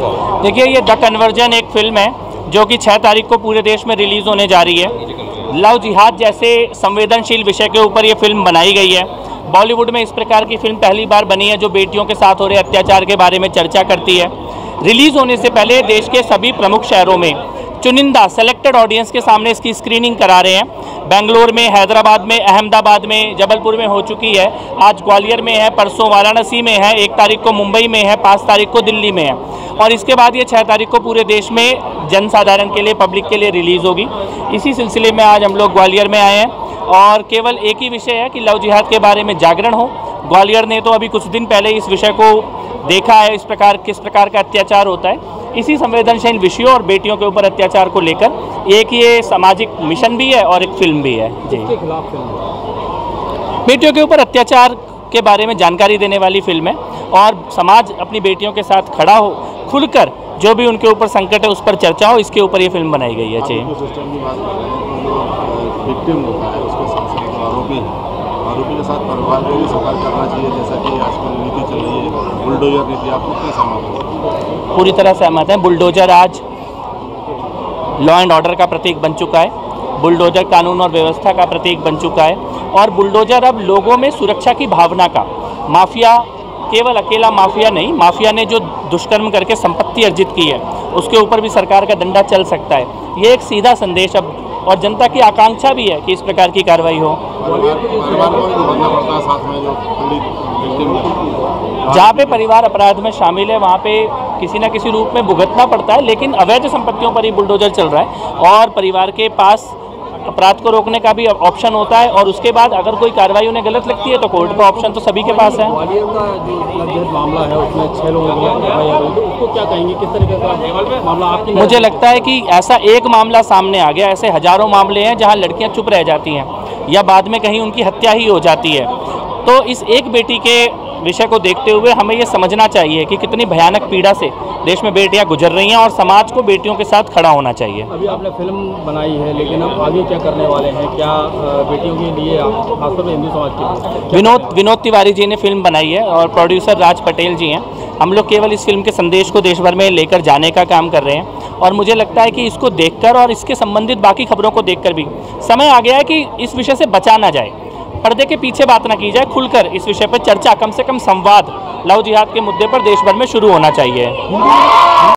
देखिए, ये the conversion एक फिल्म है जो कि 6 तारीख को पूरे देश में रिलीज़ होने जा रही है। लव जिहाद जैसे संवेदनशील विषय के ऊपर ये फिल्म बनाई गई है। बॉलीवुड में इस प्रकार की फिल्म पहली बार बनी है जो बेटियों के साथ हो रहे अत्याचार के बारे में चर्चा करती है। रिलीज़ होने से पहले देश के सभी प्रमुख शहरों में चुनिंदा सेलेक्टेड ऑडियंस के सामने इसकी स्क्रीनिंग करा रहे हैं। बेंगलोर में, हैदराबाद में, अहमदाबाद में, जबलपुर में हो चुकी है, आज ग्वालियर में है, परसों वाराणसी में है, 1 तारीख को मुंबई में है, 5 तारीख को दिल्ली में है और इसके बाद ये 6 तारीख को पूरे देश में जनसाधारण के लिए, पब्लिक के लिए रिलीज़ होगी। इसी सिलसिले में आज हम लोग ग्वालियर में आए हैं और केवल एक ही विषय है कि लव जिहाद के बारे में जागरण हो। ग्वालियर ने तो अभी कुछ दिन पहले इस विषय को देखा है, इस प्रकार किस प्रकार का अत्याचार होता है। इसी संवेदनशील विषयों और बेटियों के ऊपर अत्याचार को लेकर एक ये सामाजिक मिशन भी है और एक फिल्म भी है। जी, बेटियों के ऊपर अत्याचार के बारे में जानकारी देने वाली फिल्म है और समाज अपनी बेटियों के साथ खड़ा हो, खुलकर जो भी उनके ऊपर संकट है उस पर चर्चा हो, इसके ऊपर ये फिल्म बनाई गई है। जी, आरोपी के साथ परिवार को भी सवाल करना चाहिए, जैसा कि आजकल नीति चल रही है, बुलडोजर नीति। आपको क्या सहमत? पूरी तरह सहमत है। बुलडोजर आज लॉ एंड ऑर्डर का प्रतीक बन चुका है, बुलडोजर कानून और व्यवस्था का प्रतीक बन चुका है और बुलडोजर अब लोगों में सुरक्षा की भावना का, माफिया केवल अकेला माफिया नहीं, माफिया ने जो दुष्कर्म करके संपत्ति अर्जित की है उसके ऊपर भी सरकार का डंडा चल सकता है। ये एक सीधा संदेश अब और जनता की आकांक्षा भी है कि इस प्रकार की कार्रवाई हो। जहाँ पे परिवार अपराध में शामिल है वहाँ पे किसी ना किसी रूप में भुगतना पड़ता है, लेकिन अवैध संपत्तियों पर ही बुलडोजर चल रहा है और परिवार के पास अपराध को रोकने का भी ऑप्शन होता है और उसके बाद अगर कोई कार्रवाई उन्हें गलत लगती है तो कोर्ट का ऑप्शन तो सभी के पास है। मुझे लगता है कि ऐसा एक मामला सामने आ गया, ऐसे हजारों मामले हैं जहां लड़कियां चुप रह जाती हैं या बाद में कहीं उनकी हत्या ही हो जाती है। तो इस एक बेटी के विषय को देखते हुए हमें ये समझना चाहिए कि कितनी भयानक पीड़ा से देश में बेटियां गुजर रही हैं और समाज को बेटियों के साथ खड़ा होना चाहिए। अभी आपने फिल्म बनाई है, लेकिन अब आगे क्या करने वाले हैं? क्या बेटियों के लिए, खासतौर पर हिंदू समाज के लिए? विनोद तिवारी जी ने फिल्म बनाई है और प्रोड्यूसर राज पटेल जी हैं। हम लोग केवल इस फिल्म के संदेश को देश भर में लेकर जाने का काम कर रहे हैं और मुझे लगता है कि इसको देखकर और इसके संबंधित बाकी खबरों को देखकर भी समय आ गया है कि इस विषय से बचा ना जाए, पर्दे के पीछे बात ना की जाए, खुलकर इस विषय पर चर्चा, कम से कम संवाद लव जिहाद के मुद्दे पर देश भर में शुरू होना चाहिए।